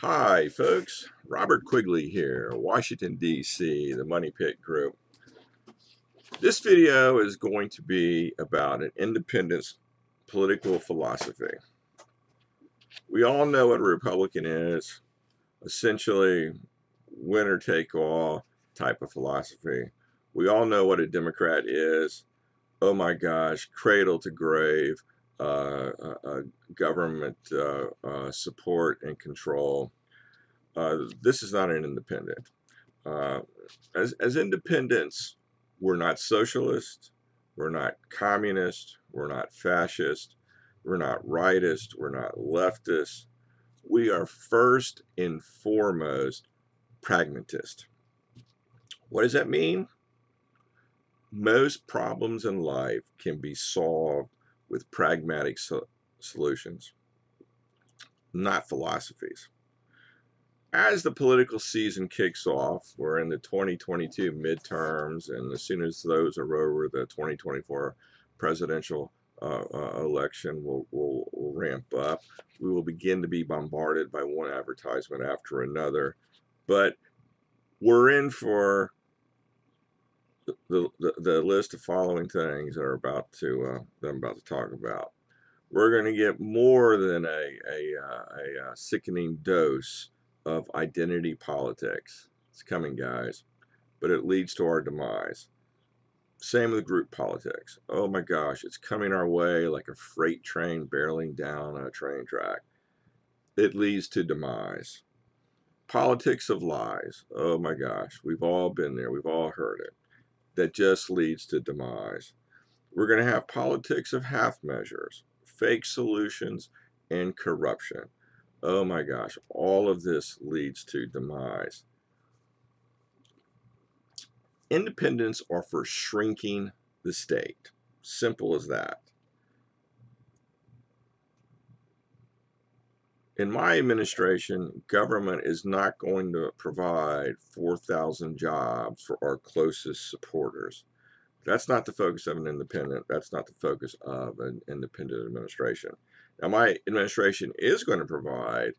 Hi folks, Robert Quigley here, Washington DC, the Money Pit Group. This video is going to be about an independent's political philosophy. We all know what a Republican is, essentially winner take all type of philosophy. We all know what a Democrat is, oh my gosh, cradle to grave. Government support and control. This is not an independent. As independents, we're not socialist, we're not communist, we're not fascist, we're not rightist, we're not leftist. We are first and foremost pragmatist. What does that mean? Most problems in life can be solved with pragmatic solutions, not philosophies. As the political season kicks off, we're in the 2022 midterms, and as soon as those are over, the 2024 presidential election will ramp up. We will begin to be bombarded by one advertisement after another, but we're in for the list of following things that are about to that I'm about to talk about. We're going to get more than a sickening dose of identity politics. It's coming, guys, but it leads to our demise. Same with group politics. Oh my gosh, it's coming our way like a freight train barreling down a train track. It leads to demise. Politics of lies. Oh my gosh, we've all been there. We've all heard it. That just leads to demise. We're going to have politics of half measures, fake solutions, and corruption. Oh my gosh, all of this leads to demise. Independents are for shrinking the state. Simple as that. In my administration, government is not going to provide 4,000 jobs for our closest supporters. That's not the focus of an independent. That's not the focus of an independent administration. Now, my administration is going to provide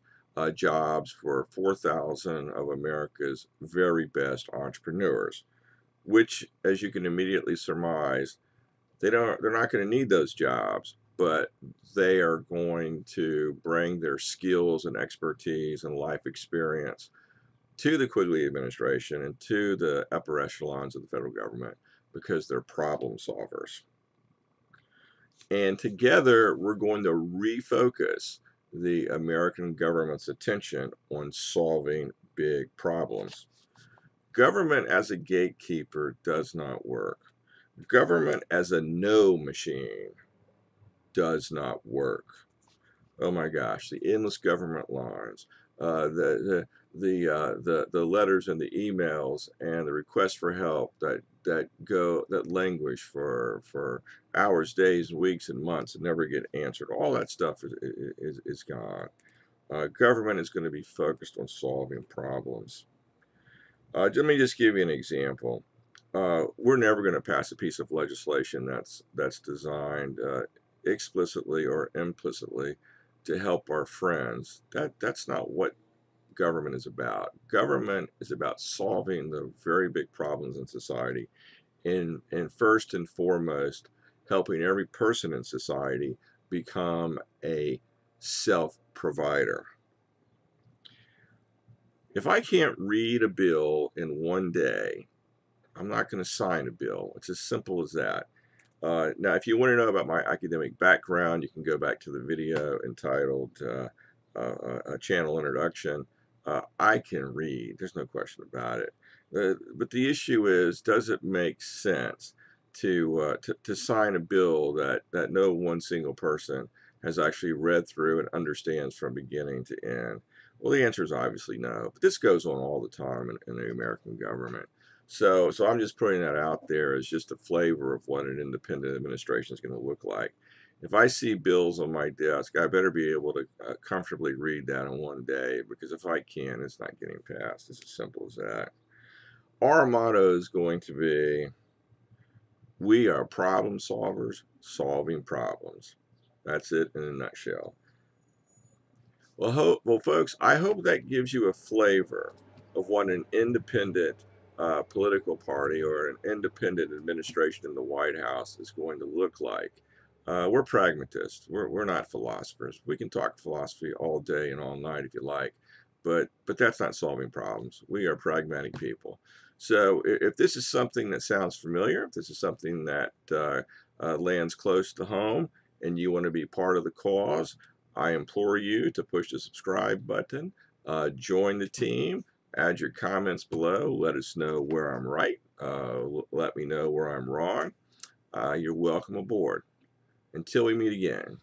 jobs for 4,000 of America's very best entrepreneurs, which, as you can immediately surmise, they're not going to need those jobs. But they are going to bring their skills and expertise and life experience to the Quigley administration and to the upper echelons of the federal government because they're problem solvers. And together, we're going to refocus the American government's attention on solving big problems. Government as a gatekeeper does not work. Government as a no machine does not work. Oh my gosh, the endless government lines, the letters and the emails and the requests for help that languish for hours, days, weeks, and months and never get answered. All that stuff is gone. Government is going to be focused on solving problems. Let me just give you an example. We're never going to pass a piece of legislation that's designed explicitly or implicitly to help our friends. That's not what government is about. Government is about solving the very big problems in society and first and foremost helping every person in society become a self-provider. If I can't read a bill in one day, I'm not going to sign a bill. It's as simple as that. Now, if you want to know about my academic background, you can go back to the video entitled Channel Introduction. I can read. There's no question about it. But the issue is, does it make sense to sign a bill that no one single person has actually read through and understands from beginning to end? Well, the answer is obviously no. But this goes on all the time in the American government. So I'm just putting that out there as just a flavor of what an independent administration is going to look like. If I see bills on my desk, I better be able to comfortably read that in one day, because if I can, it's not getting passed. It's as simple as that. Our motto is going to be, we are problem solvers solving problems. That's it in a nutshell. Well, folks, I hope that gives you a flavor of what an independent political party or an independent administration in the White House is going to look like. We're pragmatists. We're not philosophers. We can talk philosophy all day and all night if you like, but that's not solving problems. We are pragmatic people. So if this is something that sounds familiar, if this is something that lands close to home and you want to be part of the cause, I implore you to push the subscribe button, join the team, add your comments below, let us know where I'm right, let me know where I'm wrong. You're welcome aboard. Until we meet again.